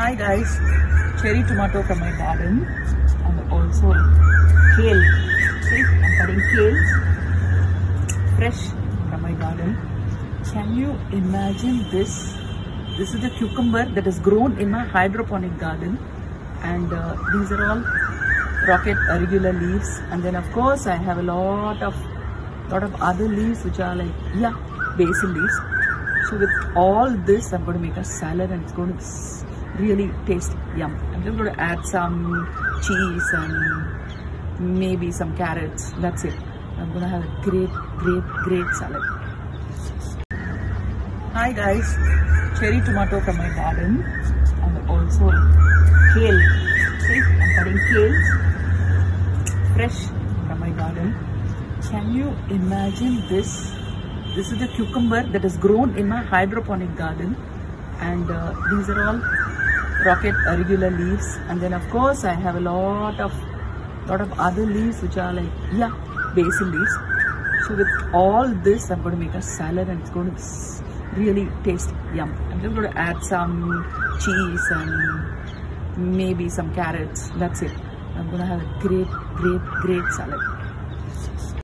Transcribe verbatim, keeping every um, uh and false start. Hi guys, cherry tomato from my garden and also kale. See, I'm cutting kale fresh from my garden. Can you imagine this? This is the cucumber that is grown in my hydroponic garden, and uh, these are all rocket irregular leaves. And then of course I have a lot of lot of other leaves which are like yeah basil leaves. So with all this, I'm going to make a salad, and it's going to really taste yum. I'm just going to add some cheese and maybe some carrots. That's it. I'm going to have a great, great, great salad. Hi guys, cherry tomato from my garden, and also kale. See, I'm cutting kale fresh from my garden. Can you imagine this? This is the cucumber that is grown in my hydroponic garden, and uh, these are all rocket irregular leaves. And then of course I have a lot of lot of other leaves which are like yeah basil leaves. So with all this, I'm going to make a salad, and it's going to really taste yum. I'm just going to add some cheese and maybe some carrots. That's it. I'm going to have a great, great, great salad.